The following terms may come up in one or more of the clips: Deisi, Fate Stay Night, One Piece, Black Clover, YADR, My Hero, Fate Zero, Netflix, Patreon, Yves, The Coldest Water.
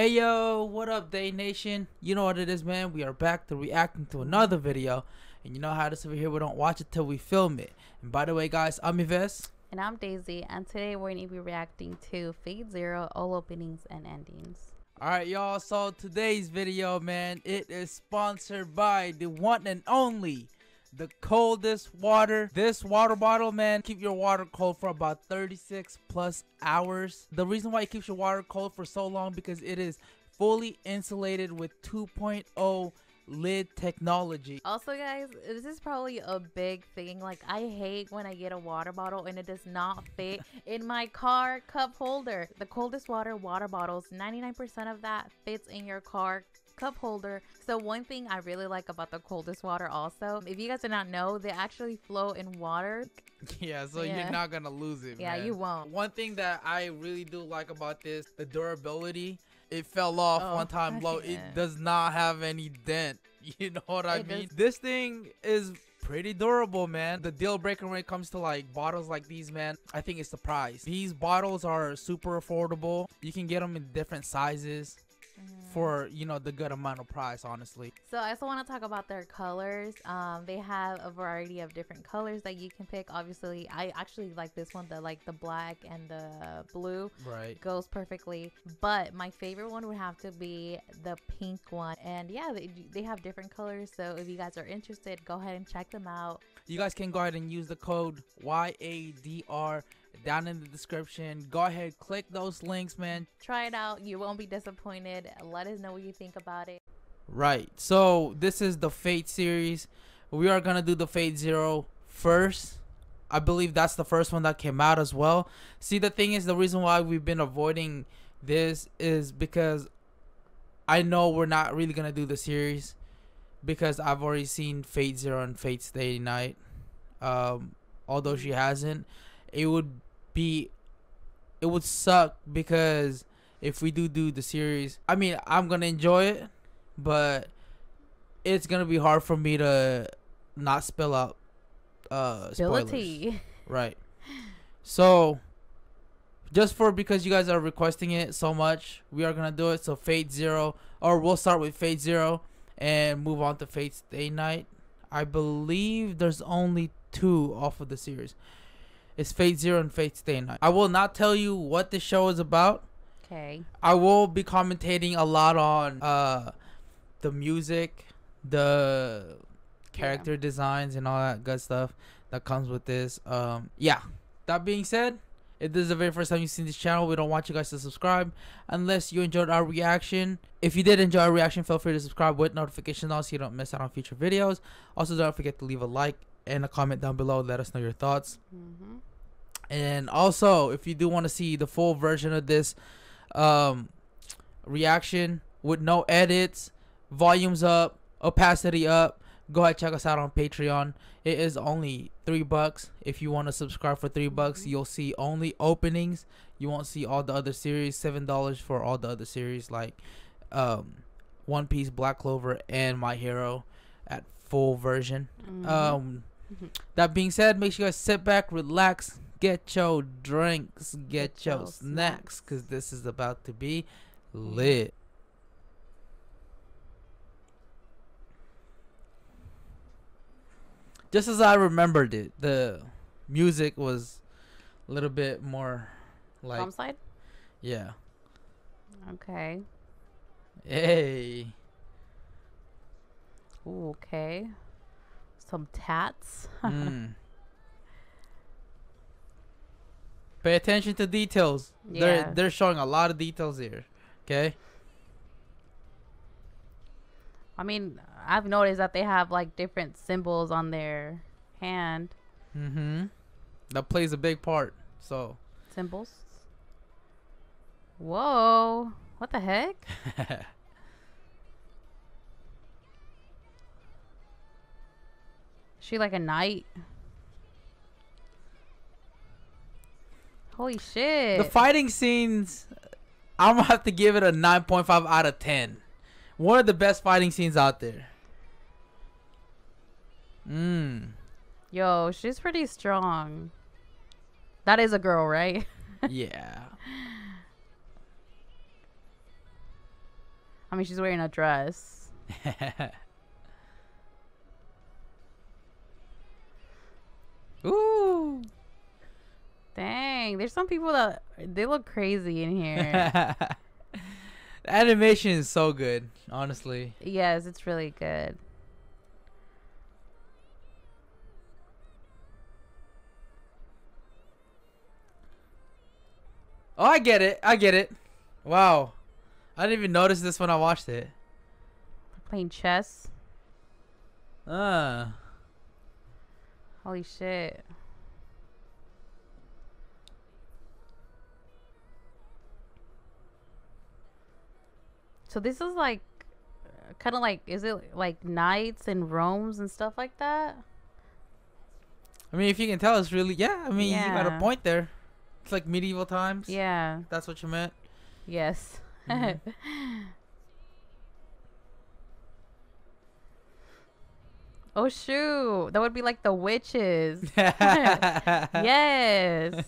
Hey yo, what up Day Nation? You know what it is, man. We are back to reacting to another video, and you know how this over here, we don't watch it till we film it. And by the way guys, I'm Yves. And I'm Daisy, and today we're going to be reacting to Fate Zero, all openings and endings. Alright y'all, so today's video, man, it is sponsored by the one and only The Coldest Water. This water bottle, man, keep your water cold for about 36+ hours. The reason why it keeps your water cold for so long because it is fully insulated with 2.0 lid technology. Also guys, this is probably a big thing. Like, I hate when I get a water bottle and it does not fit in my car cup holder. The Coldest Water water bottles, 99% of that fits in your car cup holder. So one thing I really like about The Coldest Water also, if you guys do not know, they actually flow in water. Yeah, so yeah, you're not gonna lose it. Yeah, man, you won't. One thing that I really do like about this, the durability. It fell off one time low. It does not have any dent. You know what I mean? This thing is pretty durable, man. The deal breaker when it comes to like bottles like these, man, I think it's the price. These bottles are super affordable. You can get them in different sizes for, you know, the good amount of price, honestly. So I also want to talk about their colors. They have a variety of different colors that you can pick. Obviously I actually like this one, that like the black and the blue, right, goes perfectly, but my favorite one would have to be the pink one. And yeah, they have different colors, so if you guys are interested, go ahead and check them out. You guys can go ahead and use the code YADR down in the description. Go ahead, click those links, man. Try it out, you won't be disappointed. Let us know what you think about it. Right, so this is the Fate series. We are gonna do the Fate Zero first. I believe that's the first one that came out as well. See, the thing is, the reason why we've been avoiding this is because I know we're not really gonna do the series because I've already seen Fate Zero and Fate Stay Night. Although she hasn't, it would suck because if we do the series, I mean, I'm gonna enjoy it, but it's gonna be hard for me to not spill out spoilers. Right, so just because you guys are requesting it so much, we are gonna do it. So Fate Zero, or we'll start with Fate Zero and move on to Fate Stay Night. I believe there's only two off of the series. It's Fate Zero and Fate Stay Night. I will not tell you what the show is about. Okay. I will be commentating a lot on the music, the character designs, and all that good stuff that comes with this. Yeah. That being said, if this is the very first time you've seen this channel, we don't want you guys to subscribe unless you enjoyed our reaction. If you did enjoy our reaction, feel free to subscribe with notifications on so you don't miss out on future videos. Also, don't forget to leave a like and a comment down below. Let us know your thoughts. And also, if you do want to see the full version of this reaction with no edits, volumes up, opacity up, go ahead, check us out on Patreon. It is only $3. If you want to subscribe for $3, you'll see only openings. You won't see all the other series. $7 for all the other series, like One Piece, Black Clover, and My Hero at full version. That being said, make sure you guys sit back, relax, get your drinks, get your snacks, because this is about to be lit. Just as I remembered it, the music was a little bit more like calm side. Yeah. Okay. Hey. Ooh, okay. Some tats. Pay attention to details. Yeah. They're showing a lot of details here. Okay. I mean, I've noticed that they have like different symbols on their hand. That plays a big part. So symbols. Whoa! What the heck? She like a knight. Holy shit. The fighting scenes, I'm gonna have to give it a 9.5 out of 10. One of the best fighting scenes out there. Yo, she's pretty strong. That is a girl, right? Yeah. I mean, she's wearing a dress. Ooh. Dang, there's some people that they look crazy in here. The animation is so good, honestly. Yes, it's really good. Oh, I get it. I get it. Wow. I didn't even notice this when I watched it. Playing chess. Holy shit. So this is like, kind of like, is it like knights and roams and stuff like that? I mean, if you can tell, it's really, yeah. I mean, yeah. You got a point there. It's like medieval times. Yeah. That's what you meant. Yes. Mm-hmm. Oh shoot, that would be like the witches. Yes.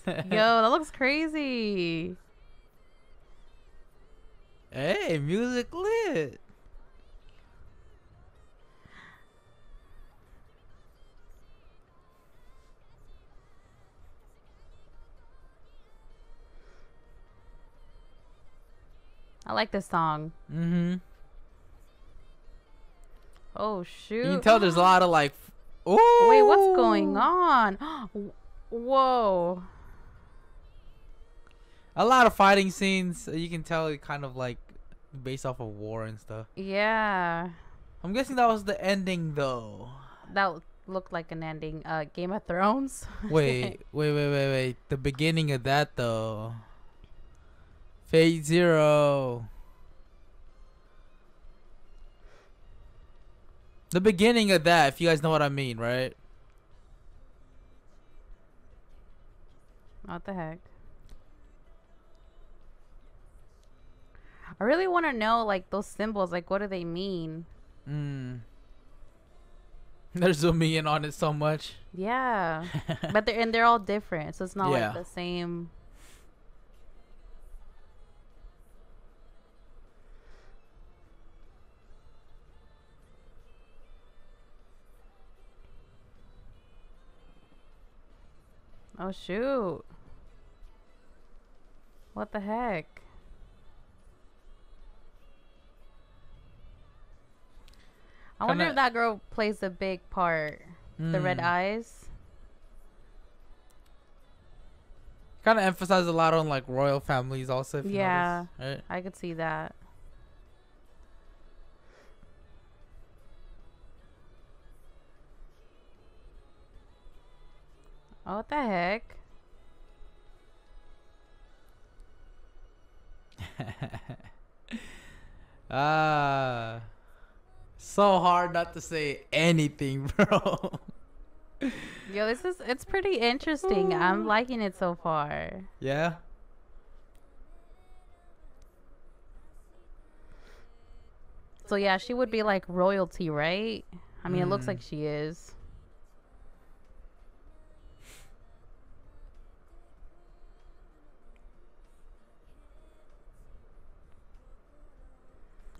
Yo, that looks crazy. Hey, music lit. I like this song. Mm-hmm. Oh shoot! You can tell there's a lot of like. Oh wait, what's going on? Whoa! A lot of fighting scenes. You can tell it kind of like based off of war and stuff. Yeah. I'm guessing that was the ending though. That looked like an ending. Game of Thrones. wait. The beginning of that though. Fate Zero. The beginning of that, if you guys know what I mean, right? What the heck? I really want to know, like, those symbols. Like, what do they mean? They're zooming in on it so much. Yeah. But they're all different, so it's not like the same... Oh shoot. What the heck? I wonder if that girl plays a big part. The red eyes. Kind of emphasizes a lot on like royal families also. If you notice, right? I could see that. Oh, what the heck? So hard not to say anything, bro. Yo, it's pretty interesting. Ooh. I'm liking it so far. Yeah. So yeah, she would be like royalty, right? I mean, it looks like she is.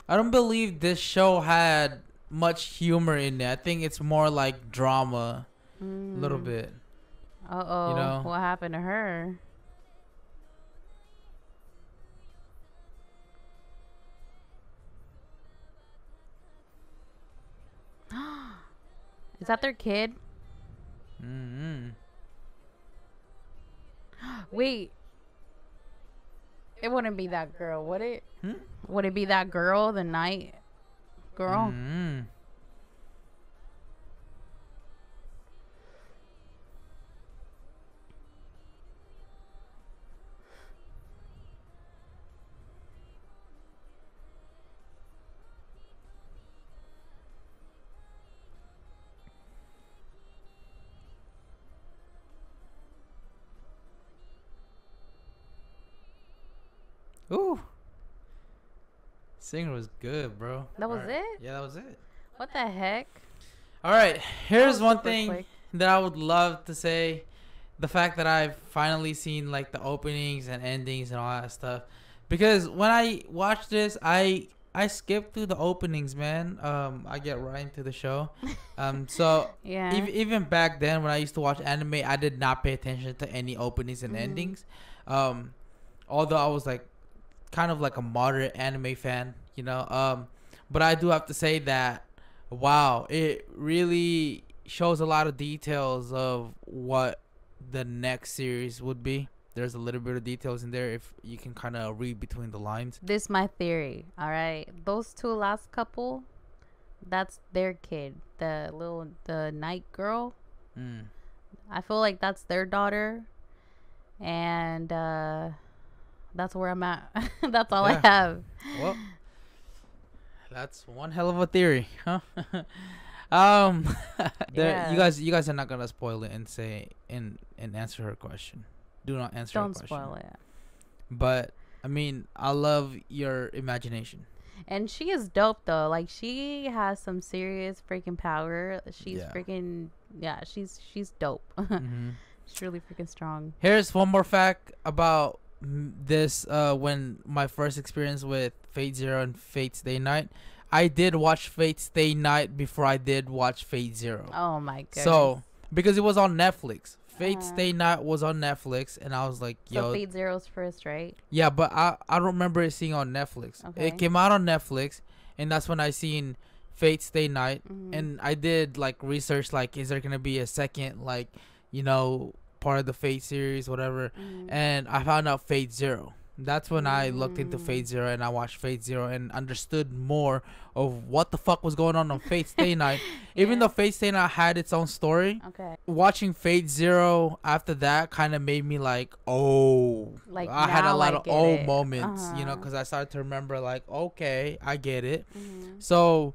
I don't believe this show had much humor in it. I think it's more like drama, a little bit. Uh-oh, you know? What happened to her? Is that their kid? Wait. It wouldn't be that girl, would it? Would it be that girl, the night girl? Ooh. Singer was good, bro. That was it? Yeah, that was it. What the heck? Alright, here's one thing that I would love to say. The fact that I've finally seen like the openings and endings and all that stuff. Because when I watched this, I I skip through the openings, man. I get right into the show. So yeah. Even back then when I used to watch anime, I did not pay attention to any openings and endings. Although I was like kind of like a moderate anime fan, you know. But I do have to say that, wow, it really shows a lot of details of what the next series would be. There's a little bit of details in there if you can kind of read between the lines. This is my theory, all right? Those two last couple, that's their kid, the night girl. I feel like that's their daughter, and that's where I'm at. That's all. Yeah. I have. Well, that's one hell of a theory, huh? Yeah. You guys are not gonna spoil it and say and answer her question. Do not answer. Don't spoil it. But I mean, I love your imagination. And she is dope though. Like, she has some serious freaking power. She's freaking, yeah. She's dope. She's really freaking strong. Here's one more fact about this. When my first experience with Fate Zero and Fate Stay Night, I did watch Fate Stay Night before I did watch Fate Zero. Oh my god. So because it was on Netflix. Fate Stay Night was on Netflix, and I was like, yo. So Fate Zero's first, right? Yeah, but I don't remember it seeing on Netflix. Okay. It came out on Netflix, and that's when I seen Fate Stay Night. And I did, like, research, like, is there going to be a second, like, you know, part of the Fate series, whatever? And I found out Fate Zero. That's when I looked into Fate Zero, and I watched Fate Zero and understood more of what the fuck was going on Fate Stay Night. Even though Fate Stay Night had its own story, watching Fate Zero after that kind of made me like, oh, like I had a lot of oh moments, you know, because I started to remember like, okay, I get it. So,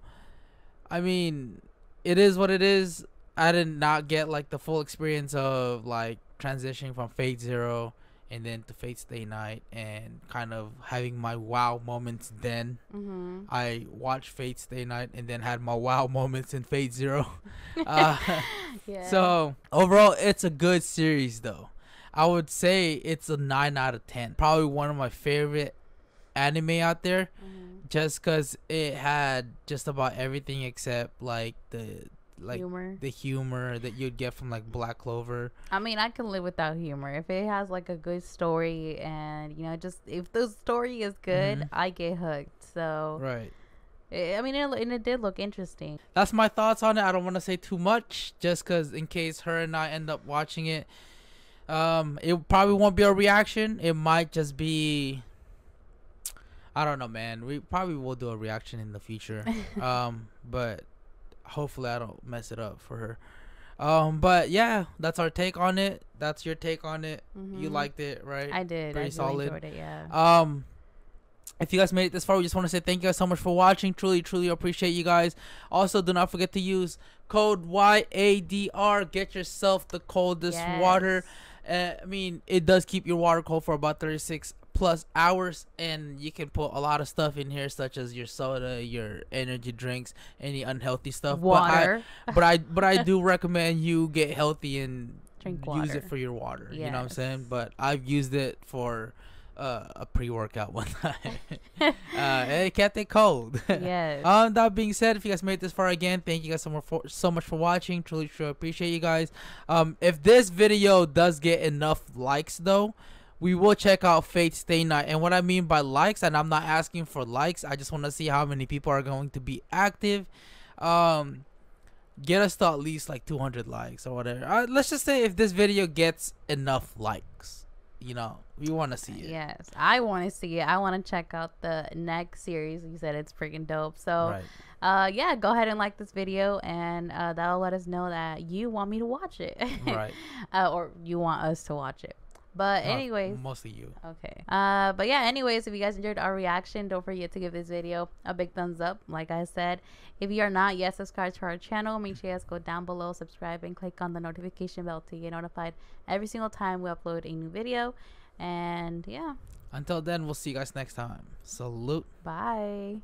I mean, it is what it is. I did not get like the full experience of like transitioning from Fate Zero and then to Fate Stay Night and kind of having my wow moments then. I watched Fate Stay Night and then had my wow moments in Fate Zero. So overall, it's a good series though. I would say it's a 9 out of 10. Probably one of my favorite anime out there, just because it had just about everything except like the humor that you'd get from like Black Clover. I mean, I can live without humor if it has like a good story, and you know, just if the story is good, I get hooked. So right, I mean, it did look interesting. That's my thoughts on it. I don't want to say too much, just because in case her and I end up watching it, it probably won't be a reaction. It might just be, I don't know, man. We probably will do a reaction in the future, but hopefully I don't mess it up for her. But yeah, that's our take on it. That's your take on it. You liked it, right? I did. Pretty solid. Enjoyed it, yeah. If you guys made it this far, we just want to say thank you guys so much for watching. Truly, truly appreciate you guys. Also, do not forget to use code YADR. Get yourself the coldest water. I mean, it does keep your water cold for about 36 plus hours, and you can put a lot of stuff in here, such as your soda, your energy drinks, any unhealthy stuff. Water. But I do recommend you get healthy and drink water. Use it for your water. Yes. You know what I'm saying? But I've used it for a pre-workout one time. It can't take cold. Yes. That being said, if you guys made it this far, again, thank you guys so much for watching. Truly, truly appreciate you guys. If this video does get enough likes though, we will check out Fate Stay Night. And what I mean by likes, and I'm not asking for likes, I just want to see how many people are going to be active. Get us to at least like 200 likes or whatever. Let's just say if this video gets enough likes, you know, we want to see it. Yes, I want to see it. I want to check out the next series. You said it's freaking dope. So yeah, go ahead and like this video, and that'll let us know that you want me to watch it. Right. Or you want us to watch it. But anyways, mostly you. Okay. But yeah, anyways, if you guys enjoyed our reaction, don't forget to give this video a big thumbs up. Like I said, if you are not yet subscribed to our channel, make sure you guys go down below, subscribe, and click on the notification bell to get notified every single time we upload a new video. And yeah. Until then, we'll see you guys next time. Salute. Bye.